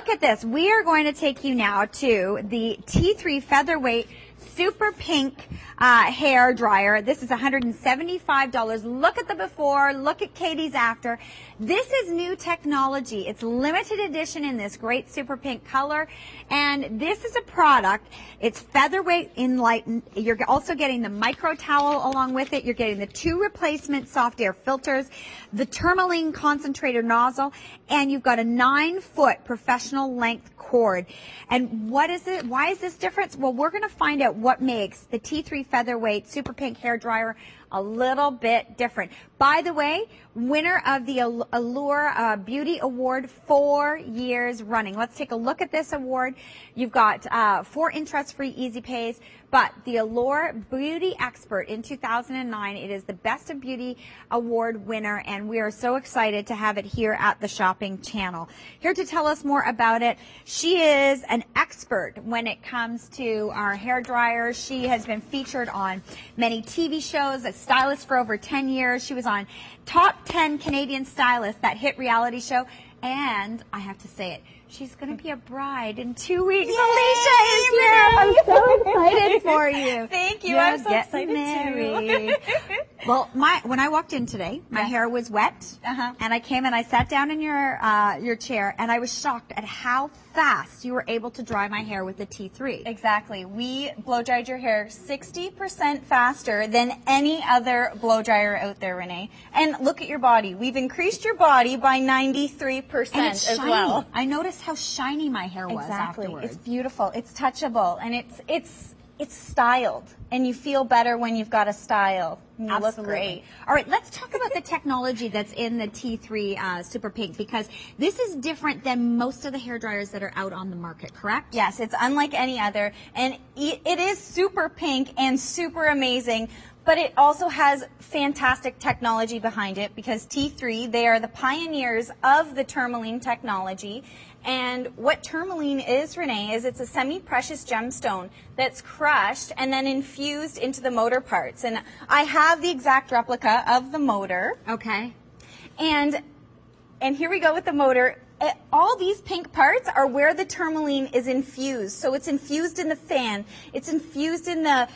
look at this. We are going to take you now to the T3 Featherweight Super Pink Hair Dryer. This is $175. Look at the before. Look at Katie's after. This is new technology. It's limited edition in this great super pink color. And this is a product. It's Featherweight Enlightened. You're also getting the micro towel along with it. You're getting the two replacement soft air filters, the tourmaline concentrator nozzle, and you've got a 9-foot professional length cord. And what is it? Why is this difference? Well, we're going to find out what makes the T3 Featherweight Super Pink Hair Dryer a little bit different. By the way, winner of the Allure Beauty Award 4 years running. Let's take a look at this award. You've got 4 interest-free easy pays, but the Allure Beauty Expert in 2009, it is the Best of Beauty Award winner, and we are so excited to have it here at the Shopping Channel. Here to tell us more about it, she is an expert when it comes to our hair dryer. She has been featured on many TV shows, a stylist for over 10 years. She was on Top 10 Canadian Stylists, that hit reality show, and I have to say it, she's going to be a bride in 2 weeks. Yay, Alicia is here. I'm so excited for you. Thank you. You're I'm so excited married. Too. Well, when I walked in today, my hair was wet, and I came and I sat down in your chair, and I was shocked at how fast you were able to dry my hair with the T3. Exactly. We blow dried your hair 60% faster than any other blow dryer out there, Renee. And look at your body. We've increased your body by 93% as shiny. Well. I noticed how shiny my hair was afterwards. It's beautiful. It's touchable, and it's styled, and you feel better when you've got a style. You look great. All right, let's talk about the technology that's in the T3 Super Pink, because this is different than most of the hair dryers that are out on the market, correct? Yes, it's unlike any other, and it is super pink and super amazing. But it also has fantastic technology behind it, because T3, they are the pioneers of the tourmaline technology. And what tourmaline is, Renee, is it's a semi-precious gemstone that's crushed and then infused into the motor parts. And I have the exact replica of the motor. Okay. And here we go with the motor. All these pink parts are where the tourmaline is infused. So it's infused in the fan, it's infused in the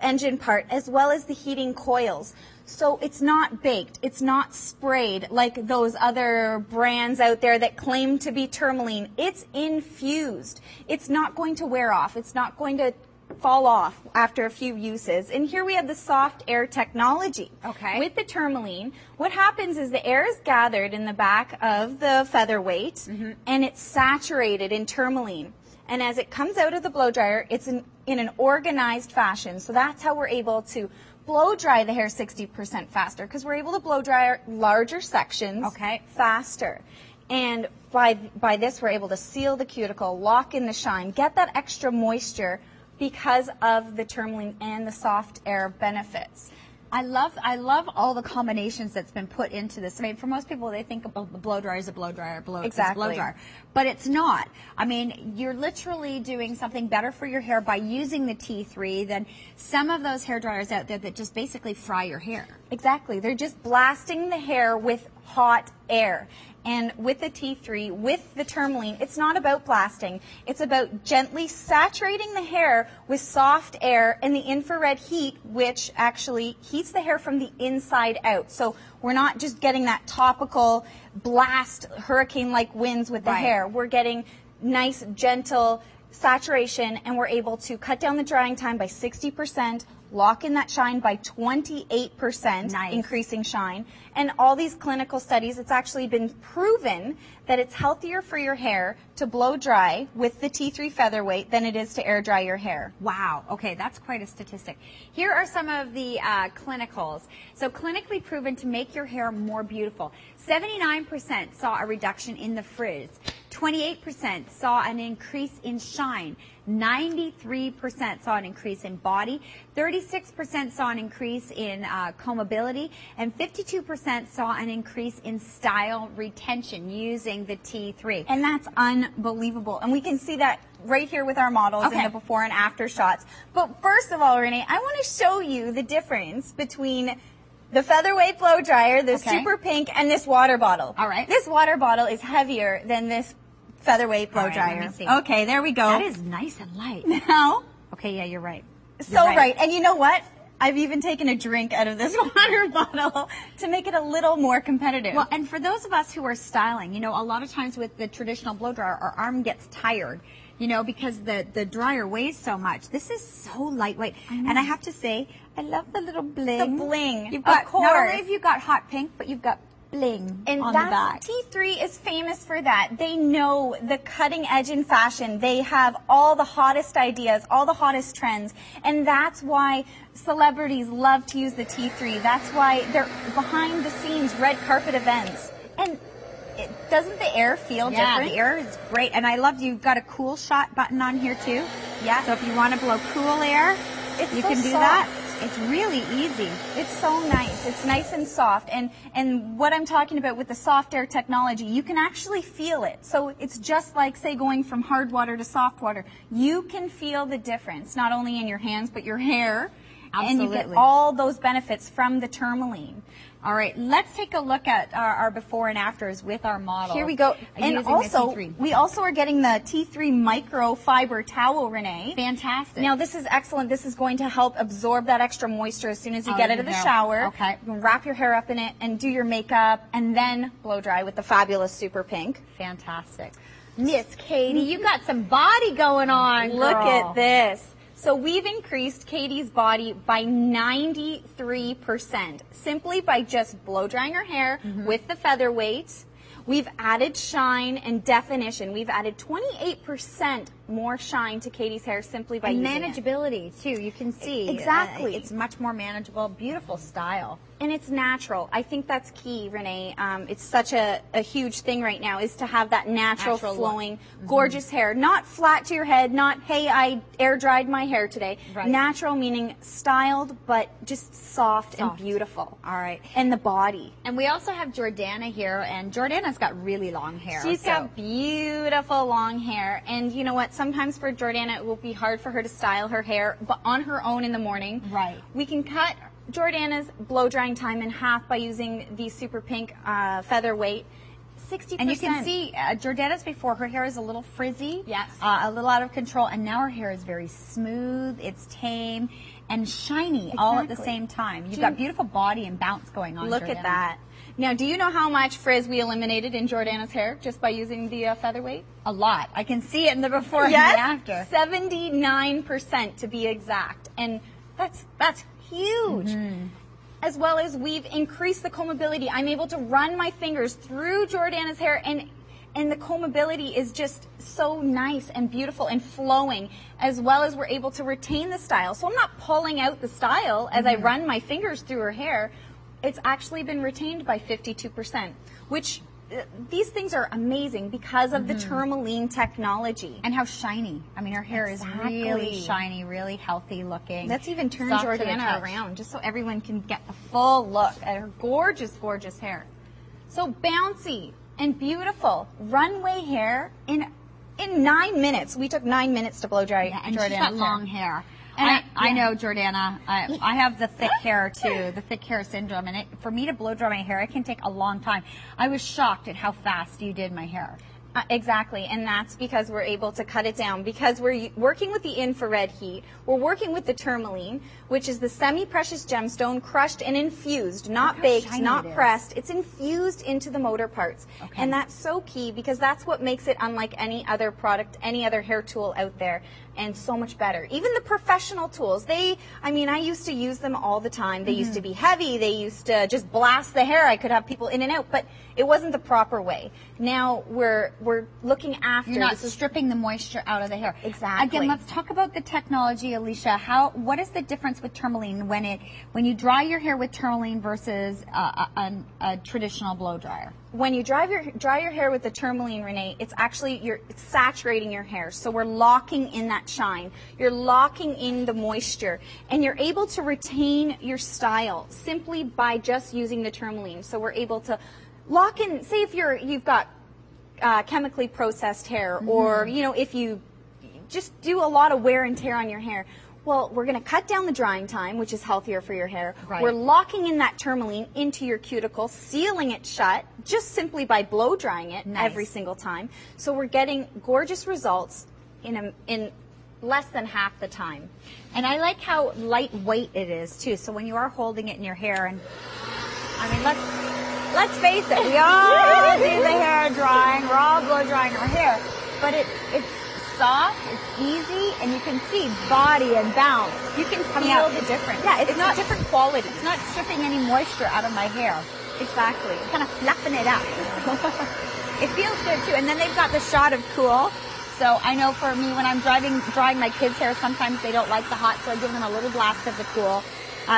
engine part, as well as the heating coils. So it's not baked, it's not sprayed like those other brands out there that claim to be tourmaline. It's infused. It's not going to wear off, it's not going to fall off after a few uses. And here we have the soft air technology. Okay. With the tourmaline, what happens is the air is gathered in the back of the Featherweight, and it's saturated in tourmaline. And as it comes out of the blow dryer, it's in an organized fashion. So that's how we're able to blow dry the hair 60% faster, because we're able to blow dry larger sections faster. And by this, we're able to seal the cuticle, lock in the shine, get that extra moisture because of the tourmaline and the soft air benefits. I love all the combinations that's been put into this. I mean, for most people, they think about the blow dryer as a blow dryer, blow dryer. But it's not. I mean, you're literally doing something better for your hair by using the T3 than some of those hair dryers out there that just basically fry your hair. Exactly. They're just blasting the hair with hot air. And with the T3, with the tourmaline, it's not about blasting. It's about gently saturating the hair with soft air and the infrared heat, which actually heats the hair from the inside out. So we're not just getting that topical blast, hurricane-like winds with the hair. We're getting nice, gentle saturation, and we're able to cut down the drying time by 60%, lock in that shine by 28%, increasing shine. And all these clinical studies, it's actually been proven that it's healthier for your hair to blow dry with the T3 Featherweight than it is to air dry your hair. Wow. Okay, that's quite a statistic. Here are some of the clinicals. So clinically proven to make your hair more beautiful. 79% saw a reduction in the frizz. 28% saw an increase in shine. 93% saw an increase in body. 36% saw an increase in combability. And 52% saw an increase in style retention using the T3. And that's unbelievable. And we can see that right here with our models in the before and after shots. But first of all, Renee, I want to show you the difference between the Featherweight blow dryer, the super pink, and this water bottle. All right. This water bottle is heavier than this featherweight blow dryer. Let me see. Okay, there we go. That is nice and light. Now. Okay, yeah, you're right. You're so right. And you know what? I've even taken a drink out of this water bottle to make it a little more competitive. Well, and for those of us who are styling, you know, a lot of times with the traditional blow dryer, our arm gets tired, you know, because the dryer weighs so much. This is so lightweight. And I have to say, I love the little bling. The bling. You've got, of course. Not only have you got hot pink, but you've got bling on the back. T3 is famous for that. They know the cutting edge in fashion. They have all the hottest ideas, all the hottest trends, and that's why celebrities love to use the T3. That's why they're behind the scenes red carpet events. And it, doesn't the air feel different? Yeah, the air is great. And I love you've got a cool shot button on here too. Yeah. So if you want to blow cool air, you can do that. It's really easy. It's so nice. It's nice and soft. And what I'm talking about with the soft air technology, you can actually feel it. So it's just like, say, going from hard water to soft water. You can feel the difference, not only in your hands, but your hair. Absolutely. And you get all those benefits from the tourmaline. All right, let's take a look at our before and afters with our model. Here we go. And also, we also are getting the T3 microfiber towel, Renee. Fantastic. Now, this is excellent. This is going to help absorb that extra moisture as soon as you get out of the shower. Okay. You can wrap your hair up in it and do your makeup and then blow dry with the fabulous Super Pink. Fantastic. Miss Katie, you got some body going on, girl. Look at this. So we've increased Katie's body by 93% simply by just blow drying her hair with the featherweight. We've added shine and definition. We've added 28% more shine to Katie's hair simply by using manageability too. You can see exactly. It's much more manageable. Beautiful style. And it's natural. I think that's key, Renee. It's such a huge thing right now is to have that natural flowing, gorgeous hair. Not flat to your head, not, hey, I air dried my hair today. Right. Natural meaning styled, but just soft and beautiful. All right. And the body. And we also have Jordana here, and Jordana's got really long hair. She's got beautiful long hair. And you know what? Sometimes for Jordana, it will be hard for her to style her hair, but on her own in the morning. Right. We can cut Jordana's blow drying time in half by using the Super Pink featherweight. 60%. And you can see Jordana's before, her hair is a little frizzy, a little out of control, and now her hair is very smooth, it's tame, and shiny all at the same time. You've got beautiful body and bounce going on, Jordana. Look at that. Now, do you know how much frizz we eliminated in Jordana's hair just by using the featherweight? A lot. I can see it in the before and the after. 79% to be exact, and that's huge. As well as we've increased the combability. I'm able to run my fingers through Jordana's hair, and the combability is just so nice and beautiful and flowing, as well as we're able to retain the style. So I'm not pulling out the style as I run my fingers through her hair. It's actually been retained by 52%, which these things are amazing because of the tourmaline technology. And how shiny. I mean, her hair is really shiny, really healthy looking. Let's even turn Jordana around just so everyone can get the full look at her gorgeous, gorgeous hair. So bouncy and beautiful runway hair in 9 minutes. We took 9 minutes to blow dry Jordana's hair. And she's got long hair. And I know, Jordana, I have the thick hair, too, the thick hair syndrome. And for me to blow dry my hair, it can take a long time. I was shocked at how fast you did my hair. Exactly, and that's because we're able to cut it down. Because we're working with the infrared heat, we're working with the tourmaline, which is the semi-precious gemstone crushed and infused, not baked, not pressed. It's infused into the motor parts. Okay. And that's so key because that's what makes it unlike any other product, any other hair tool out there, and so much better. Even the professional tools, I mean, I used to use them all the time. They used to be heavy. They used to just blast the hair. I could have people in and out, but it wasn't the proper way. Now we're looking after. You're not stripping the moisture out of the hair. Exactly. Again, let's talk about the technology, Alicia. What is the difference with tourmaline when you dry your hair with tourmaline versus a traditional blow dryer? When you dry your hair with the tourmaline, Renee, it's actually it's saturating your hair. So we're locking in that shine. You're locking in the moisture, and you're able to retain your style simply by just using the tourmaline. So we're able to lock in. Say if you've got chemically processed hair, or you know, if you just do a lot of wear and tear on your hair, Well, we're going to cut down the drying time, which is healthier for your hair. Right. We're locking in that tourmaline into your cuticle, sealing it shut, just simply by blow drying it every single time. So we're getting gorgeous results in less than half the time. And I like how lightweight it is, too. So when you are holding it in your hair, and I mean, let's face it, we all do the hair drying. We're all blow drying our hair, but it's soft, it's easy, and you can see body and bounce. You can feel the difference. Yeah, it's not a different quality. It's not stripping any moisture out of my hair. Exactly. It's kind of fluffing it up. It feels good too. And then they've got the shot of cool. So I know for me, when I'm drying my kids' hair, sometimes they don't like the hot, so I give them a little blast of the cool.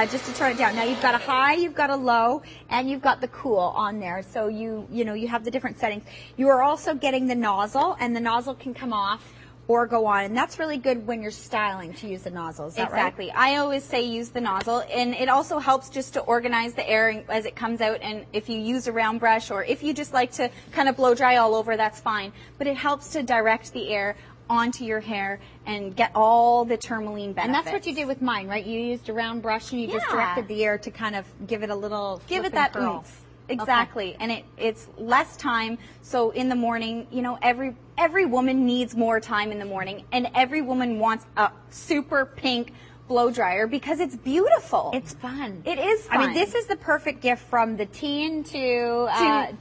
Just to turn it down. Now you've got a high, you've got a low, and you've got the cool on there. So you have the different settings. You are also getting the nozzle, and the nozzle can come off or go on, and that's really good when you're styling to use the nozzle. Is that right? I always say use the nozzle, and it also helps just to organize the air as it comes out. And if you use a round brush, or if you just like to kind of blow dry all over, that's fine. But it helps to direct the air onto your hair and get all the tourmaline benefits. And that's what you did with mine, right? You used a round brush and you just directed the air to kind of give it a little flip and that curl. Oomph. Exactly. Okay. And it's less time. So in the morning, you know, every woman needs more time in the morning, and every woman wants a super pink blow dryer because it's beautiful. It's fun. It is fun. I mean, this is the perfect gift from the teen to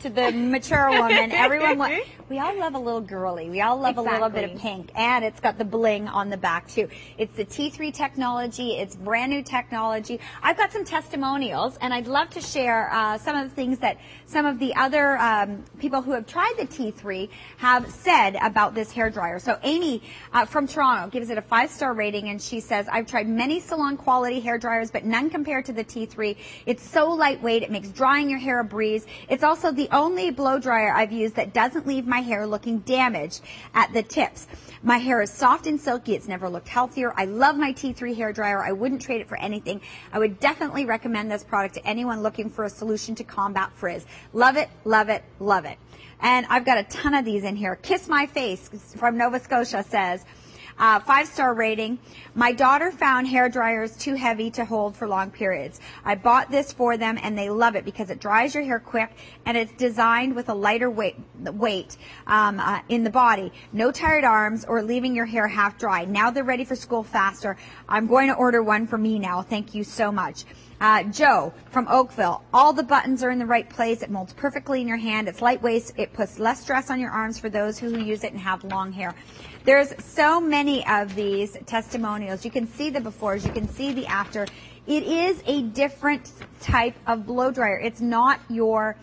the mature woman. Everyone we all love a little girly. We all love a little bit of pink, and it's got the bling on the back too. It's the T3 technology. It's brand new technology. I've got some testimonials, and I'd love to share some of the things that some of the other people who have tried the T3 have said about this hair dryer. So Amy from Toronto gives it a 5-star rating, and she says, I've tried many salon quality hair dryers, but none compared to the T3. It's so lightweight, it makes drying your hair a breeze. It's also the only blow dryer I've used that doesn't leave my hair looking damaged at the tips. My hair is soft and silky. It's never looked healthier. I love my T3 hair dryer. I wouldn't trade it for anything. I would definitely recommend this product to anyone looking for a solution to combat frizz. Love it, love it, love it. And I've got a ton of these in here. Kiss My Face from Nova Scotia says, 5-star rating. My daughter found hair dryers too heavy to hold for long periods. I bought this for them, and they love it because it dries your hair quick, and it's designed with a lighter weight in the body. No tired arms or leaving your hair half dry. Now they're ready for school faster. I'm going to order one for me now. Thank you so much. Joe from Oakville, all the buttons are in the right place. It molds perfectly in your hand. It's lightweight. It puts less stress on your arms for those who use it and have long hair. There's so many of these testimonials. You can see the befores. You can see the after. It is a different type of blow dryer. It's not your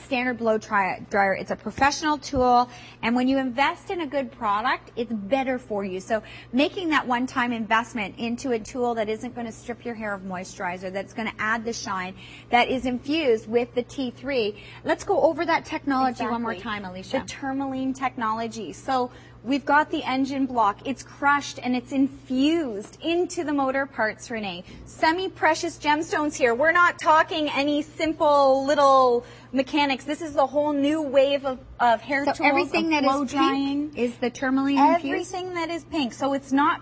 standard blow dryer. It's a professional tool, and when you invest in a good product, it's better for you. So making that one-time investment into a tool that isn't going to strip your hair of moisturizer, that's going to add the shine, that is infused with the T3. Let's go over that technology one more time, Alicia. The tourmaline technology. So we've got the engine block. It's crushed and it's infused into the motor parts, Renee. Semi-precious gemstones here. We're not talking any simple little mechanics. This is the whole new wave of hair tools. So everything that is pink is the tourmaline infused? Everything that is pink. So it's not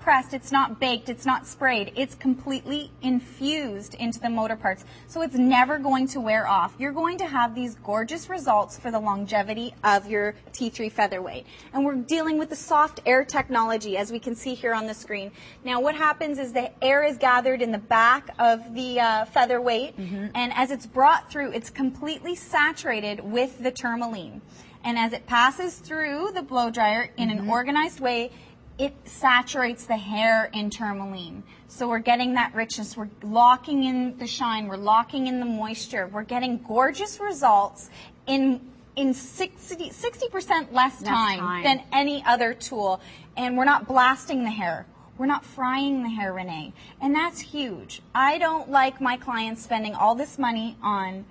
pressed, it's not baked, it's not sprayed. It's completely infused into the motor parts. So it's never going to wear off. You're going to have these gorgeous results for the longevity of your T3 Featherweight. And we're dealing with the soft air technology, as we can see here on the screen. Now what happens is the air is gathered in the back of the Featherweight, and as it's brought through, it's completely saturated with the tourmaline. And as it passes through the blow dryer in an organized way, it saturates the hair in tourmaline. So we're getting that richness. We're locking in the shine. We're locking in the moisture. We're getting gorgeous results in 60% less time than any other tool. And we're not blasting the hair. We're not frying the hair, Renee. And that's huge. I don't like my clients spending all this money on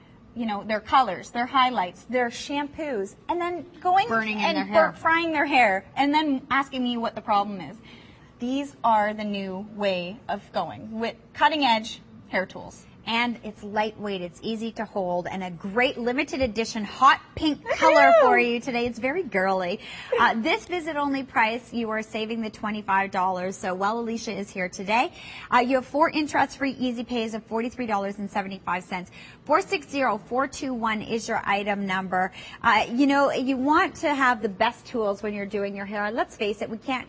their colors, their highlights, their shampoos, and then going and frying their hair, and then asking me what the problem is. These are the new way of going with cutting edge hair tools. and it's lightweight, it's easy to hold, and a great limited edition hot pink color for you today. It's very girly. This visit only price, you are saving the $25. So while Alicia is here today, you have 4 interest-free easy pays of $43.75. 460421 is your item number. You know, you want to have the best tools when you're doing your hair. Let's face it, we can't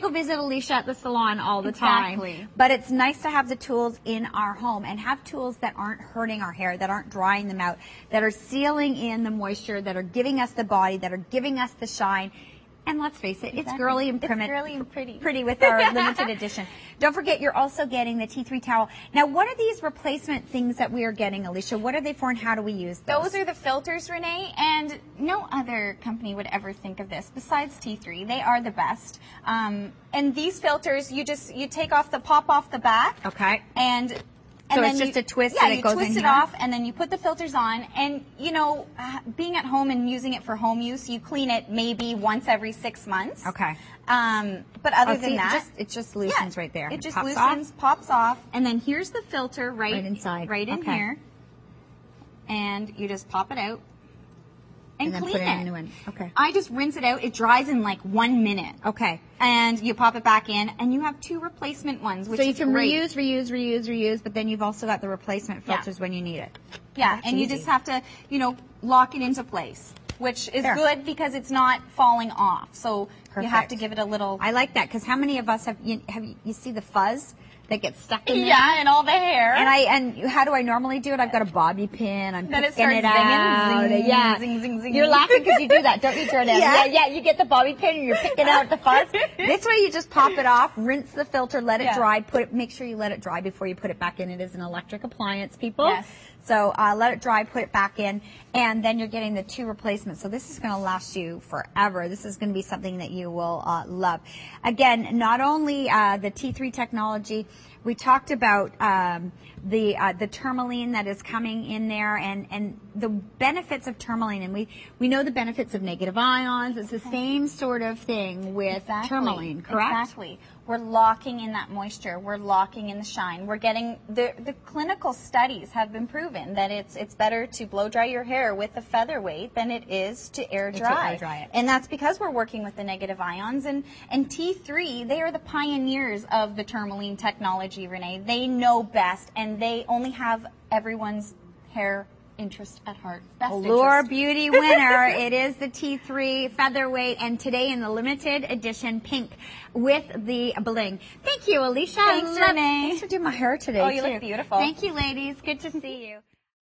go visit Alicia at the salon all the time. But it's nice to have the tools in our home and have tools that aren't hurting our hair, that aren't drying them out, that are sealing in the moisture, that are giving us the body, that are giving us the shine. And let's face it, it's girly and pretty with our limited edition. Don't forget, you're also getting the T3 towel. Now, what are these replacement things that we are getting, Alicia? What are they for and how do we use those? Those are the filters, Renee, and no other company would ever think of this besides T3. They are the best. And these filters, you take off the pop off the back. Okay. And so it's just a twist and it goes in here? Yeah, you twist it off and then you put the filters on. And, you know, being at home and using it for home use, you clean it maybe once every 6 months. Okay. But other than that, it just loosens right there. It just loosens, pops off. And then here's the filter right inside. Right in here. And you just pop it out. And clean it. Okay. I just rinse it out. It dries in like 1 minute. Okay. And you pop it back in, and you have 2 replacement ones, which is great. So you can reuse, but then you've also got the replacement filters when you need it. Yeah, and you just have to, you know, lock it into place, which is good because it's not falling off. So you have to give it a little. I like that because how many of us have you see the fuzz that gets stuck in there? Yeah, and all the hair. And how do I normally do it? I've got a bobby pin. I'm picking it out. Zing, yeah, zing, zing, zing. You're laughing because you do that, don't you, Jordan? Yeah. You get the bobby pin and you're picking out the fuzz. This way, you just pop it off, rinse the filter, let it dry. Make sure you let it dry before you put it back in. It is an electric appliance, people. Yes. So let it dry, put it back in, and then you're getting the 2 replacements. So this is going to last you forever. This is going to be something that you will love. Again, not only the T3 technology, we talked about the tourmaline that is coming in there and the benefits of tourmaline. And we know the benefits of negative ions. It's the same sort of thing with tourmaline, correct? Exactly. We're locking in that moisture. We're locking in the shine. We're getting the clinical studies have been proven that it's better to blow dry your hair with a featherweight than it is to air dry. And that's because we're working with the negative ions and T3. They are the pioneers of the tourmaline technology, Renee. They know best, and they only have everyone's hair interest at heart. Best Allure interest. Beauty winner. It is the T3 featherweight, and today in the limited edition pink with the bling. Thank you, Alicia. Thanks, Renee. Thanks for doing my hair today. Oh, you look beautiful. Thank you, ladies. Good to see you.